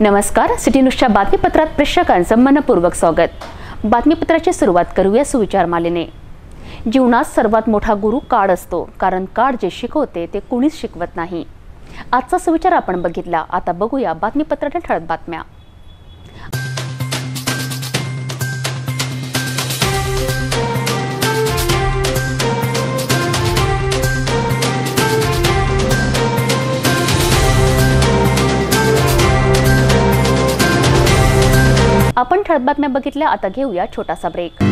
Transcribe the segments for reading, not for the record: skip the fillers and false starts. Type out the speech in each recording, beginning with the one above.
नमस्कार, सिटी न्यूजच्या बातमीपत्रात प्रेक्षकांचं मनपूर्वक स्वागत। बातमीपत्राची सुरुवात करूया सुविचार मालेने। जीवनात सर्वात मोठा गुरु काळ असतो, कारण काळ जे शिकवते ते कोणीच शिकवत नाही। आजचा सुविचार आपण बघितला, आता बघूया बातमीपत्रातील ठळक बातम्या। आपण ठळक बातम्या बघितल्या, आता घेऊया छोटासा ब्रेक।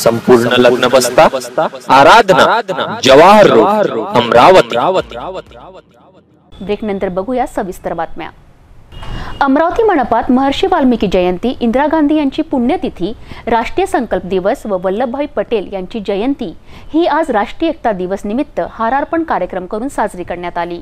संपूर्ण लग्न बस्ता आराधना जवाहर रोड अमरावती। ब्रेक नंतर बघूया सविस्तर बातम्या। अमरावती मनपात महर्षी वाल्मिकी जयंती, इंदिरा गांधी यांची पुण्यतिथि, राष्ट्रीय संकल्प दिवस व वल्लभभाई पटेल यांची जयंती ही आज राष्ट्रीय एकता दिवस निमित्त हारार्पण कार्यक्रम करून साजरी करण्यात आली।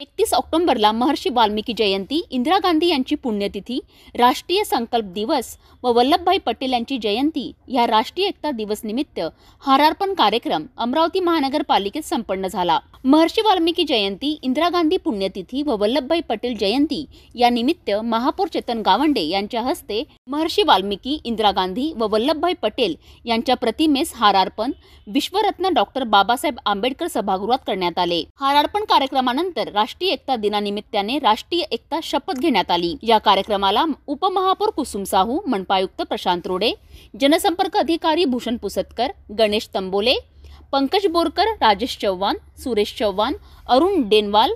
31 ऑक्टोबरला महर्षी वाल्मिकी जयंती, इंदिरा गांधी यांची पुण्यतिथी, राष्ट्रीय संकल्प दिवस व वल्लभभाई पटेल यांची जयंती या राष्ट्रीय एकता दिवस निमित्त हारार्पण कार्यक्रम अमरावती महानगरपालिकेत संपन्न झाला। महर्षी वाल्मिकी जयंती, इंदिरा गांधी पुण्यतिथी व वल्लभभाई पटेल जयंती या निमित्त महापौर चेतन गावंडे यांच्या हस्ते महर्षी वाल्मिकी, इंदिरा गांधी व वल्लभभाई पटेल यांच्या प्रतिमेस हारार्पण विश्वरत्न डॉक्टर बाबासाहेब आंबेडकर सभागृहात करण्यात आले। हारार्पण कार्यक्रमानंतर राष्ट्रीय एकता दिनानिमित्ताने राष्ट्रीय एकता शपथ घेण्यात आली। या कार्यक्रमाला उपमहापौर कुसुम साहू, मनपायुक्त प्रशांत रोडे, जनसंपर्क अधिकारी भूषण पुशकर, गणेश तंबोले, पंकज बोरकर, राजेश चव्हाण, सुरेश चव्हाण, अरुण डेनवाल,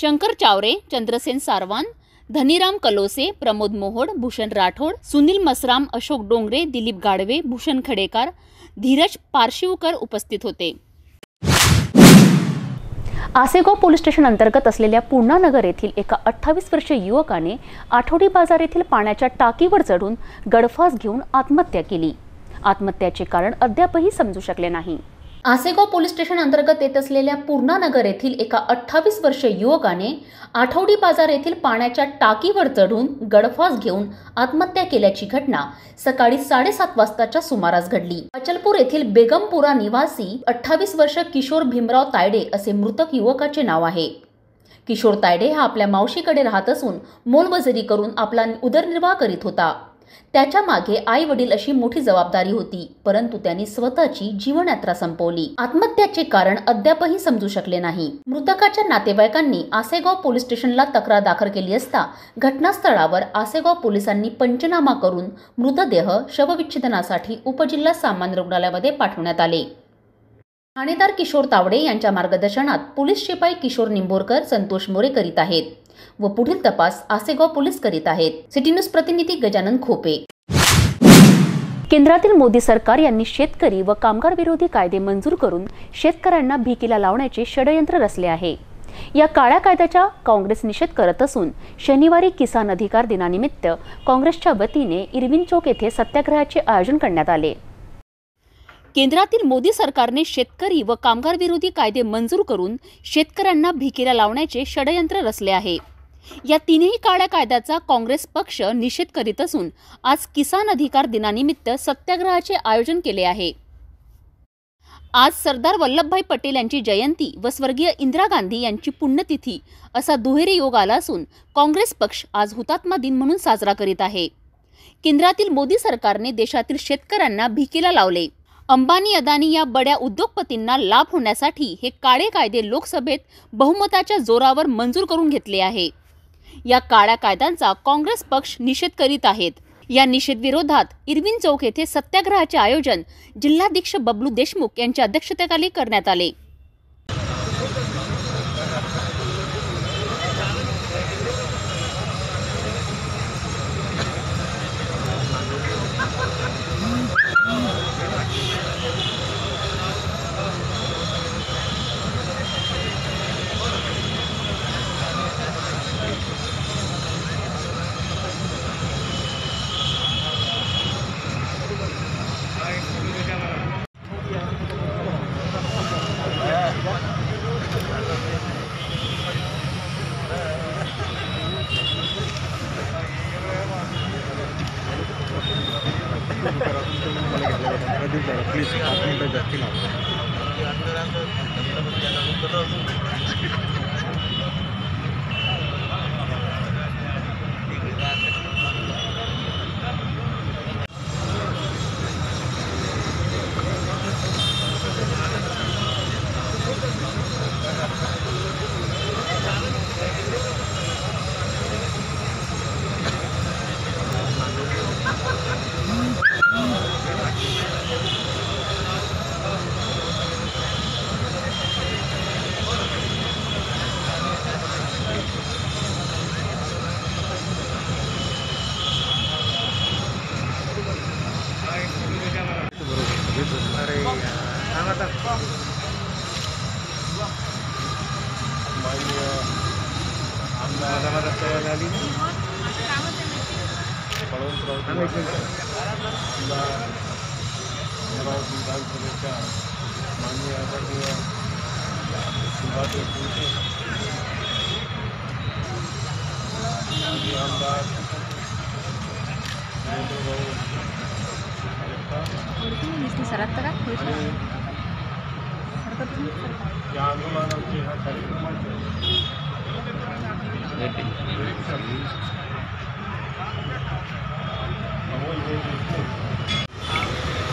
शंकर चावरे, चंद्रसेन सारवान, धनीराम कलोसे, प्रमोद मोहड, भूषण राठोड, सुनील मसराम, अशोक डोंगरे, दिलीप गाडवे, भूषण खडेकर, धीरज पारशिवकर उपस्थित होते। आसेगाव पोलीस स्टेशन अंतर्गत असलेल्या पूर्णानगर येथील एका 28 वर्षीय युवकाने आठवडी बाजार येथील पाण्याच्या टाकीवर चढून गळफास घेऊन आत्महत्या केली। आत्महत्याचे कारण अद्यापही समजू शकले नाही। आसेगाव पोलीस स्टेशन अंतर्गत येत असलेल्या पूर्णानगर येथील एका 28 वर्षीय युवकाने आठवडी बाजार येथील पाण्याच्या टाकीवर चढून गळफास घेऊन आत्महत्या केल्याची घटना सकाळी 7:30 वाजताच्या सुमारास घडली। अचलपूर येथील बेगमपुरा निवासी 28 वर्ष किशोर भीमराव तायडे असे मृतक युवकाचे नाव आहे। किशोर तायडे हा आपल्या मावशीकडे राहत असून मोलमजुरी करून आपला उदरनिर्वाह करीत होता। त्याच्या मागे आई वडील अशी मोठी जबाबदारी होती, परंतु त्यांनी स्वतःची जीवनयात्रा संपवली। आत्महत्याचे कारण अद्यापही समजू शकले नाही। मृतकाच्या नातेवाईकांनी आसेगाव पोलीस स्टेशनला तक्रार दाखल केली असता घटनास्थळावर आसेगाव पोलिसांनी पंचनामा करून मृतदेह शवविच्छेदनासाठी उपजिल्हा सामान्य रुग्णालयामध्ये पाठवण्यात आले। ठाणेदार किशोर तावडे यांच्या मार्गदर्शनात पोलीस शिपाई किशोर निंबोरकर, संतोष मोरे करीत आहेत व पुढील तपास आसेगाव पोलीस करीत आहेत। सिटी न्यूज प्रतिनिधी गजानन खोपे। केंद्रातील मोदी सरकार यांनी शेतकरी व कामगार विरोधी कायदे मंजूर करून शेतकऱ्यांना भीकीला लावण्याचे षडयंत्र रचले आहे। या काळ्या कायद्याचा काँग्रेस निषेध करत असून शनिवारी किसान अधिकार दिनानिमित्त काँग्रेसच्या वतीने इरविन चौक येथे सत्याग्रहाचे आयोजन करण्यात आले। केंद्रातील मोदी सरकारने शेतकरी व कामगार विरोधी कायदे मंजूर करून शेतकऱ्यांना भिकेला लावण्याचे षडयंत्र रचले आहे। या तीनही काळ्या कायद्याचा काँग्रेस पक्ष निषेध करीत असून आज किसान अधिकार दिनानिमित्त सत्याग्रहाचे आयोजन केले आहे। आज सरदार वल्लभभाई पटेल यांची जयंती व स्वर्गीय इंदिरा गांधी यांची पुण्यतिथी असा दुहेरी योग आला असून काँग्रेस पक्ष आज हुतात्मा दिन म्हणून साजरा करीत आहे। केंद्रातील मोदी सरकारने देशातील शेतकऱ्यांना भिकेला लावले। अंबानी, अदानी या बड्या उद्योगपतींना लाभ होण्यासाठी हे काळे कायदे लोकसभेत बहुमताच्या जोरावर मंजूर करून घेतले आहे। या काळ्या कायद्यांचा काँग्रेस पक्ष निषेध करीत आहेत। या निषेधविरोधात इरविन चौक येथे सत्याग्रहाचे आयोजन जिल्हाध्यक्ष बबलू देशमुख यांच्या अध्यक्षतेखाली करण्यात आले।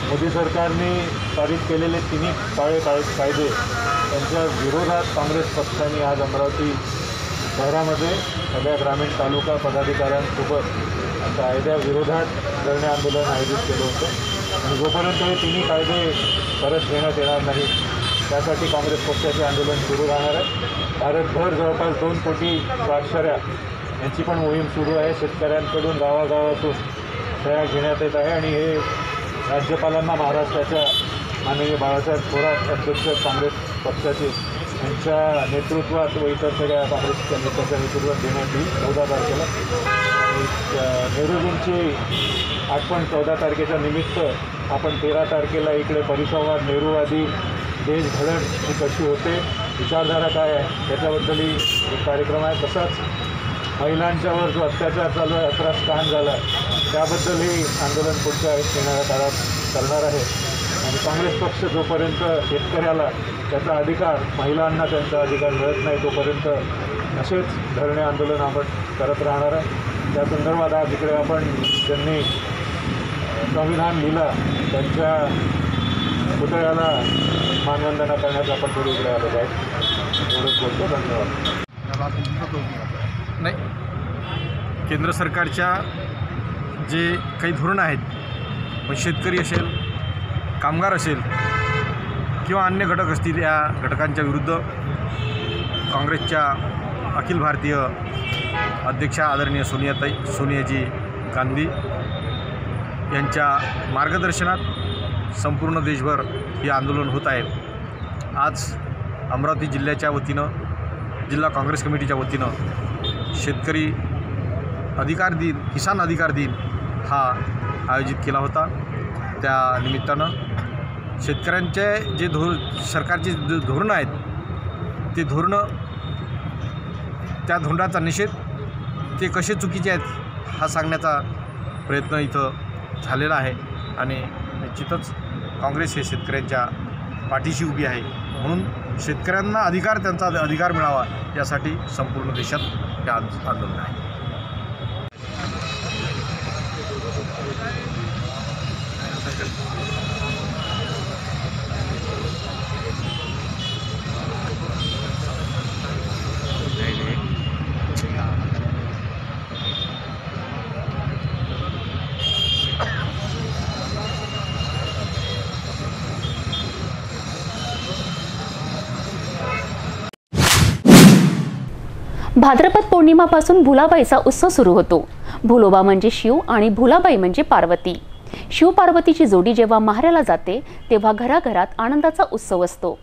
मोदी सरकारने पारित केलेले तिन्ही काळे कायदे त्यांच्या विरोधात काँग्रेस पक्षाने आज अमरावती शहरामध्ये सगळ्या ग्रामीण तालुका पदाधिकाऱ्यांसोबत कायद्याविरोधात धरणे आंदोलन आयोजित केलं होतं आणि जोपर्यंत हे तिन्ही कायदे परत घेण्यात येणार नाही त्यासाठी काँग्रेस पक्षाचे आंदोलन सुरू राहणार आहे। भारतभर जवळपास 2 कोटी स्वाक्षऱ्या यांची पण मोहीम सुरू आहे। शेतकऱ्यांकडून गावागावातून सह्या घेण्यात येत आहे आणि हे राज्यपालांना महाराष्ट्राच्या माननीय बाळासाहेब थोरात अध्यक्ष काँग्रेस पक्षाचे यांच्या नेतृत्वात व इतर सगळ्या काँग्रेसच्या नेत्यांच्या नेतृत्वात देण्यात येईल। 14 तारखेला नेहरूजींची आठवण 14 तारखेच्या निमित्त आपण 13 तारखेला इकडे परिसंवाद नेहरूवादी देशघडण ही कशी होते विचारधारा काय आहे त्याच्याबद्दल एक कार्यक्रम आहे। तसाच महिलांच्यावर जो अत्याचार चालू आहे अत्रास झाला त्याबद्दलही आंदोलन पुढच्या येणाऱ्या काळात करणार आहे आणि काँग्रेस पक्ष जोपर्यंत शेतकऱ्याला त्याचा अधिकार महिलांना त्यांचा अधिकार मिळत नाही तोपर्यंत असेच धरणे आंदोलन आपण करत राहणार आहे। त्या संदर्भात आज इकडे आपण ज्यांनी संविधान लिहिला त्यांच्या पुतळ्याला मानवंदना करण्याचा आपण पुढे इकडे आलो आहे एवढंच बोलतो। धन्यवाद। नाही, केंद्र सरकारच्या जे काही धोरणं आहेत मग शेतकरी असेल कामगार असेल किंवा अन्य घटक असतील या घटकांच्या विरुद्ध काँग्रेसच्या अखिल भारतीय अध्यक्षा आदरणीय सोनियाजी गांधी यांच्या मार्गदर्शनात संपूर्ण देशभर हे आंदोलन होत आहे। आज अमरावती जिल्ह्याच्या वतीनं जिल्हा काँग्रेस कमिटीच्या वतीनं शेतकरी अधिकार दिन किसान अधिकार दिन हा आयोजित केला होता। त्या निमित्तानं शेतकऱ्यांचे जे सरकारचे जे धोरणं आहेत ते धोरणं त्या धोरणाचा निषेध ते कसे चुकीचे आहेत हा सांगण्याचा प्रयत्न इथं झालेला आहे आणि निश्चितच काँग्रेस हे शेतकऱ्यांच्या पाठीशी उभी आहे म्हणून शेतकऱ्यांना अधिकार त्यांचा अधिकार मिळावा यासाठी संपूर्ण देशात हे आंदोलन आहे। भाद्रपद पौर्णिमापासून भुलाबाईचा उत्सव सुरू होतो। भुलोबा म्हणजे शिव आणि भुलाबाई म्हणजे पार्वती। शिव पार्वतीची जोडी जेव्हा माहेराला जाते तेव्हा घराघरात आनंदाचा उत्सव असतो।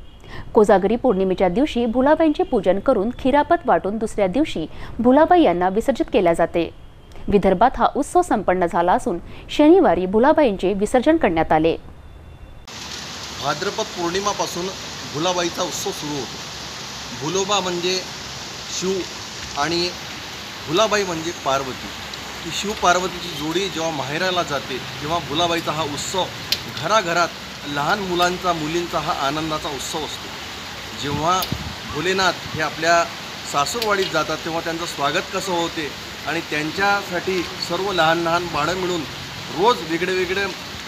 कोजागरी पौर्णिमेच्या दिवशी भुलाबाईंचे पूजन करून खिरापत वाटून दुसऱ्या दिवशी भुलाबाई यांना विसर्जित केले जाते। विदर्भात हा उत्सव संपन्न झाला असून शनिवारी भुलाबाईंचे विसर्जन करण्यात आले। भाद्रपद पौर्णिमापासून भुलाबाईचा उत्सव सुरू होतो। भुलोबा म्हणजे शिव आणि भुलाबाई म्हणजे पार्वती। ही शिव पार्वतीची जोडी जेव्हा माहेराला जाते तेव्हा भुलाबाईचा हा उत्सव घराघरात लहान मुलांचा मुलींचा हा आनंदाचा उत्सव असतो। जेव्हा भोलेनाथ हे आपल्या सासूरवाडीत जातात तेव्हा त्यांचं स्वागत कसं होते आणि त्यांच्यासाठी सर्व लहान लहान बाळं मिळून रोज वेगळे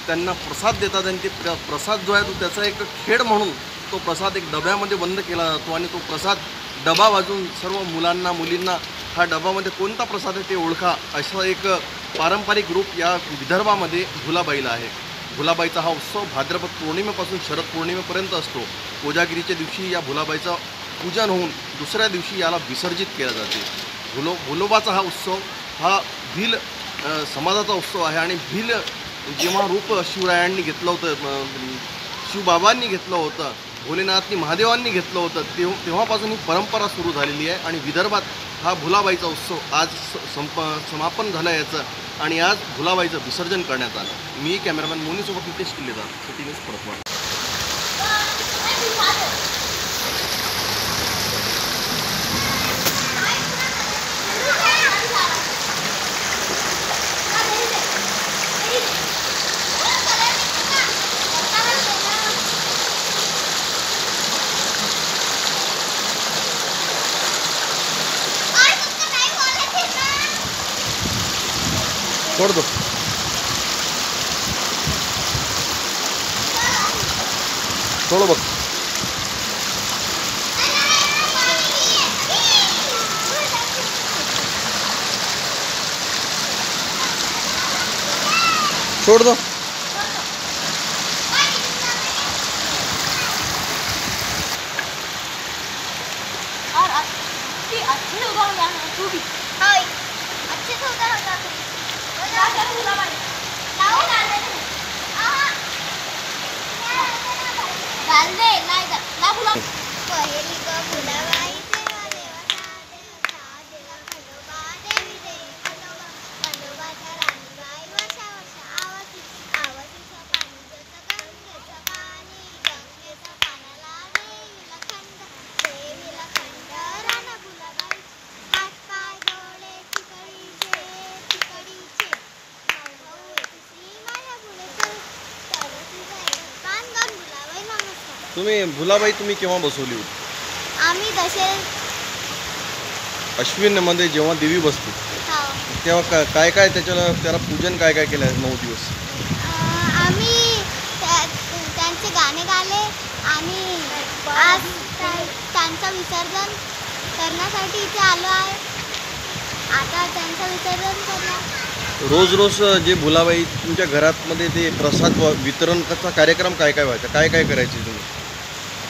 त्यांना प्रसाद देतात आणि ते प्रसाद जो आहे तो त्याचा एक खेळ म्हणून तो प्रसाद एक डब्यामध्ये बंद केला जातो आणि तो प्रसाद डबा वाजून सर्व मुलांना मुलींना हा डबामध्ये कोणता प्रसाद आहे ते ओळखा असा एक पारंपरिक रूप या विदर्भामध्ये भुलाबाईला आहे। भुलाबाईचा हा उत्सव भाद्रपद पौर्णिमेपासून शरद पौर्णिमेपर्यंत असतो। कोजागिरीच्या दिवशी या भुलाबाईचं पूजन होऊन दुसऱ्या दिवशी याला विसर्जित केले जाते। भुलोबाचा हा उत्सव हा भिल समाजाचा उत्सव आहे आणि भिल जेव्हा रूप शिवरायांनी घेतलं होतं शिवबाबांनी घेतलं होतं भोलेनाथनी महादेवांनी घेतलं होतं तेव्हापासून ही परंपरा सुरू झालेली आहे आणि विदर्भात हा भुलाबाईचा उत्सव आज समापन झाला याचं आणि आज भुलाबाईचं विसर्जन करण्यात आलं। मी कॅमेरामॅन मोनीसोबत नितेश किल्लेदार, सिटी न्यूज परतवाड। छोड़ दो छोड़ो बस। छोड़ दो और अच्छे उधर यहाँ तू भी हाय अच्छे से उधर होता है तुम्ही भुलाबाई तुम्ही केव्हा बसवली होती? आम्ही दशे अश्विन मध्ये जेव्हा देवी बसते तेव्हा काय काय त्याच्याला त्याला पूजन काय काय केलं 9 दिवस? आम्ही त्यांचे गाणे गाले आणि आज त्यांचा विसर्जन करण्यासाठी इथे आलो आहे। आता त्यांचा विसर्जन करणार। रोज रोज जे भुलाबाई तुमच्या घरात मध्ये ते प्रसाद वितरण कसा कार्यक्रम काय काय व्हायचा काय काय करायचे तुम्ही?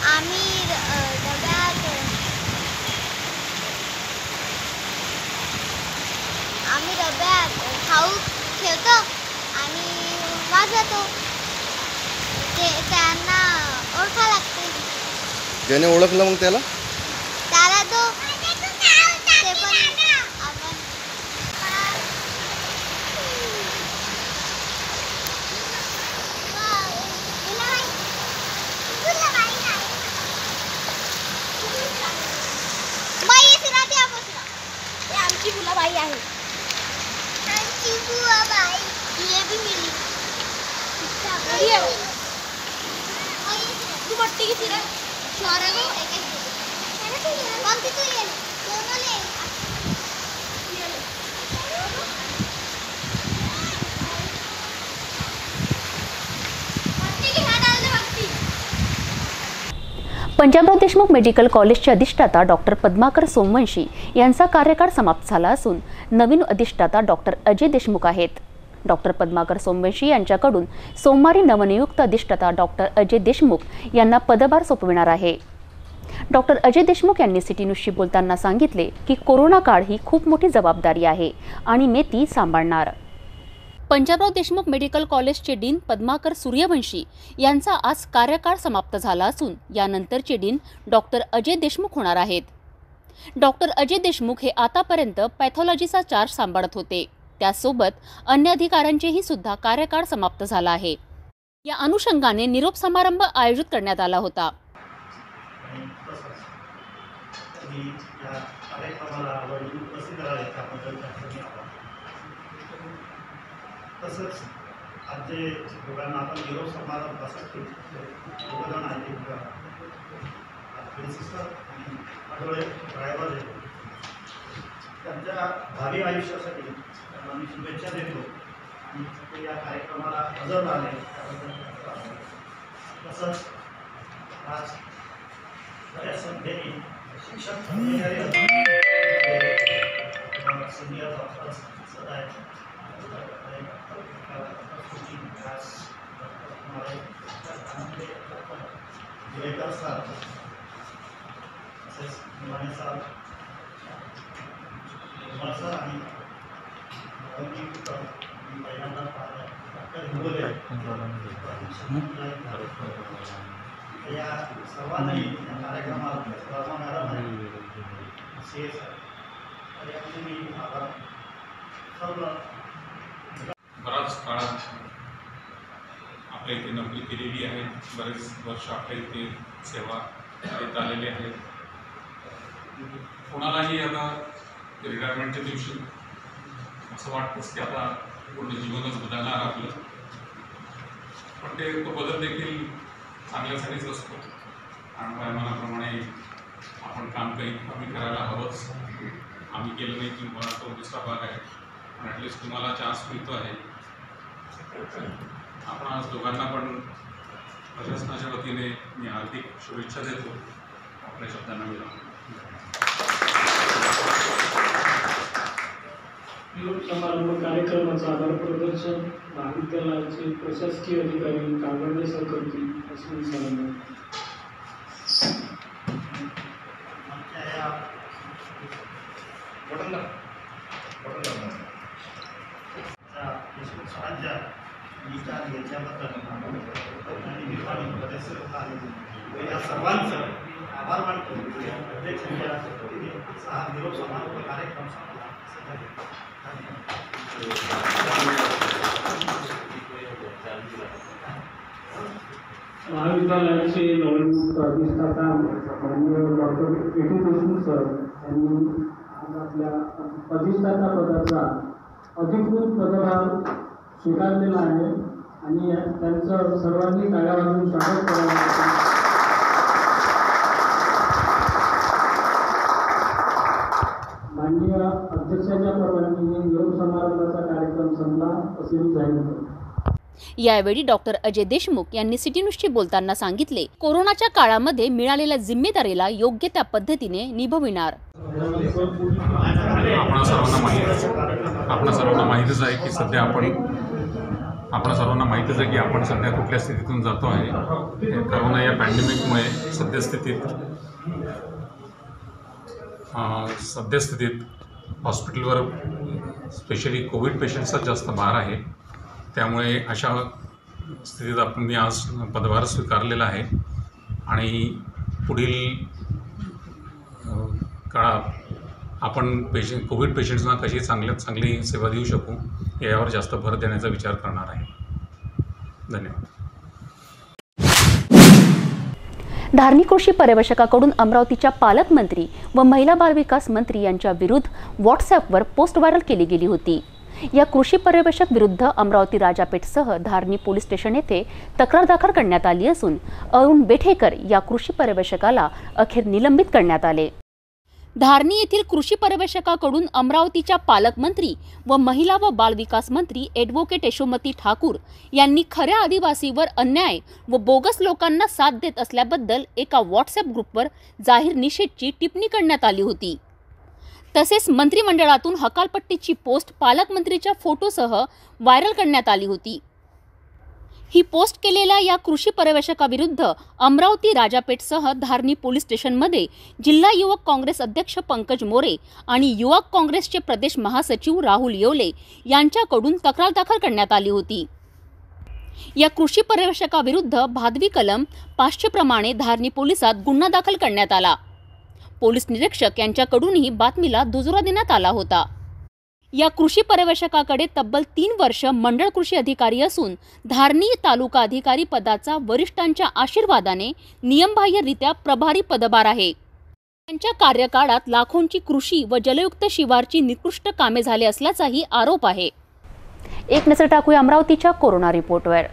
आम्ही डब्यात खाऊ ठेवतो आणि वाजवतो ते त्यांना ओळखा लागते। ज्याने ओळखलं मग त्याला तो पंजाबराव देशमुख मेडिकल कॉलेजचे अधिष्ठाता डॉक्टर पद्माकर सोमवंशी यांचा कार्यकाळ समाप्त झाला असून नवीन अधिष्ठाता डॉक्टर अजय देशमुख आहेत। डॉक्टर पद्माकर सोमवंशी यांच्याकडून सोमवारी नवनियुक्त अधिष्ठाता डॉक्टर अजय देशमुख यांना पदभार सोपविणार आहे। डॉक्टर अजय देशमुख यांनी सिटी न्यूजशी बोलताना सांगितले की कोरोना काळ ही खूप मोठी जबाबदारी आहे आणि मी ती सांभाळणार। पंजाबराव देशमुख मेडिकल कॉलेजचे डीन पद्माकर सूर्यवंशी यांचा आज कार्यकाळ समाप्त झाला असून यानंतरचे डीन डॉक्टर अजय देशमुख होणार आहेत। डॉक्टर अजय देशमुख हे आतापर्यंत पॅथॉलॉजीचा चार्ज सांभाळत होते, त्यासोबत अन्य अधिकाऱ्यांचेही सुद्धा कार्यकाळ समाप्त झाला आहे। या अनुषंगाने निरोप समारंभ आयोजित करण्यात आला होता। तसंच आज जे दोघांना आपण निरोप समारंभ असत योगदान आहे आणि आठवडे ड्रायव्हर आहेत त्यांच्या भावी आयुष्यासाठी त्यांना मी शुभेच्छा देतो आणि ते या कार्यक्रमाला हजर राहिले त्याबद्दल। तसंच आज बऱ्याच संख्येने शिक्षण सिनियर डॉक्टर सदा या सर्वांनी कार्यक्रमात सहभाग शेअर याचे मी आभार सर्व बराच काळात आपल्या इथे नोकरी केलेली आहे बरेच वर्ष आपल्या इथे सेवा देत आलेले आहेत कोणालाही आता रिटायरमेंटच्या दिवशी असं वाटतं की आता पूर्ण जीवनच बदलणार आपलं पण ते तो बदल देखील चांगल्यासाठीच असतो कामप्रमाणे आपण काम काही कमी करायला हवंच आम्ही केलं नाही की मला तो दुसरा भाग आहे पण ॲटलिस्ट तुम्हाला चान्स मिळतो आहे आपण आज दोघांना पण प्रशासनाच्या वतीने मी हार्दिक शुभेच्छा देतो आपल्या शब्दांना विराम समारंभ कार्यक्रमाचं आभारप्रदर्शन महाविद्यालयाचे प्रशासकीय अधिकारी कांगडे सर करतील असं सर्वांचं आभार मानतो निरोप समारोह कार्यक्रम महाविद्यालयाचे नवीन प्रतिष्ठाता माननीय डॉक्टर केटी देशमुख सर यांनी आज आपल्या प्रतिष्ठाता पदाचा अधिकृत पदभार स्वीकारलेला आहे आणि त्यांचं सर्वांनी टाळ्या वाजवून स्वागत करावं. माननीय अध्यक्षांच्या परवानगीने निरोप समारंभाचा कार्यक्रम संपला असे मी जाहीर करतो. यावेळी डॉक्टर अजय देशमुख यांनी सिटी न्यूजशी बोलताना सांगितले कोरोनाच्या काळामध्ये मिळालेल्या जिम्मेदारीला योग्य त्या पद्धतीने निभविणार. आपणा सर्वांना माहितच आहे की आपण सध्या कुठल्या स्थितीतून जातो आहे कोरोना या पॅन्डेमिकमुळे सद्यस्थितीत हॉस्पिटलवर स्पेशली कोविड पेशंट्सचा जास्त भार आहे त्यामुळे अशा स्थितीत आपण मी आज पदभार स्वीकारलेला आहे आणि पुढील काळात आपण कोविड पेशंट्सना कशी चांगली सेवा देऊ शकू यावर जास्त भर देण्याचा विचार करणार आहे. धन्यवाद. धार्मिक कृषी पर्यवेक्षकाकडून अमरावतीच्या पालकमंत्री व महिला बालविकास मंत्री यांच्या विरुद्ध व्हॉट्सॲपवर पोस्ट व्हायरल केली गेली होती. या कृषी पर्यवेक्षक विरुद्ध अमरावती राजापेठसह धारणी पोलीस स्टेशन येथे तक्रार दाखल करण्यात आली असून अरुण बेठेकर या कृषी पर्यवेक्षकाला अखेर निलंबित करण्यात आले. धारणी येथील कृषी पर्यवेक्षकाकडून अमरावतीच्या पालकमंत्री व महिला व बालविकास मंत्री ॲडव्होकेट यशोमती ठाकूर यांनी खऱ्या आदिवासीवर अन्याय व बोगस लोकांना साथ देत असल्याबद्दल एका व्हॉट्सॲप ग्रुपवर जाहीर निषेधची टिप्पणी करण्यात आली होती. तसेच मंत्रिमंडळातून हकालपट्टीची पोस्ट पालकमंत्रीच्या फोटोसह व्हायरल करण्यात आली होती. ही पोस्ट केलेल्या या कृषी पर्यवेक्षकाविरुद्ध अमरावती राजापेठसह धारणी पोलीस स्टेशनमध्ये जिल्हा युवक काँग्रेस अध्यक्ष पंकज मोरे आणि युवक काँग्रेसचे प्रदेश महासचिव राहुल येवले यांच्याकडून तक्रार दाखल करण्यात आली होती. या कृषी पर्यवेक्षकाविरुद्ध भादवी कलम 500 प्रमाणे धारणी पोलिसात गुन्हा दाखल करण्यात आला. पोलीस निरीक्षक यांच्याकडूनही बातमीला दुजोरा देण्यात आला होता. या कृषी पर्यवेक्षकाकडे तब्बल 3 वर्ष मंडळ कृषी अधिकारी असून धारणी तालुका अधिकारी पदाचा वरिष्ठांच्या आशीर्वादाने नियमबाह्यरित्या प्रभारी पदभार आहे. त्यांच्या कार्यकाळात लाखोंची कृषी व जलयुक्त शिवारची निकृष्ट कामे झाले असल्याचाही आरोप आहे. एक नजर टाकूया अमरावतीच्या कोरोना रिपोर्टवर.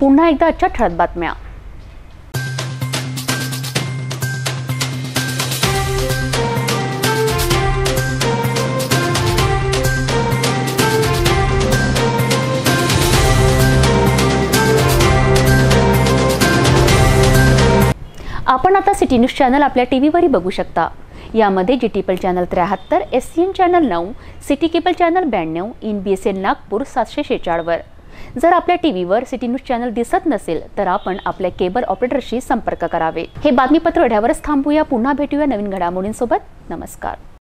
पुन्हा एकदा आजच्या ठळक बातम्या. आपण आता सिटी न्यूज चॅनल आपल्या टीव्हीवरही बघू शकता. यामध्ये जी टीपल channel 73, SCN channel 9, city cable channel 92, INBSN Nagpur 746 वर. जर आपल्या टीव्हीवर सिटी न्यूज चॅनल दिसत नसेल तर आपण आपल्या केबल ऑपरेटरशी संपर्क करावे. हे बातमीपत्र एवढ्यावरच थांबूया. पुन्हा भेटूया नवीन घडामोडींसोबत. नमस्कार.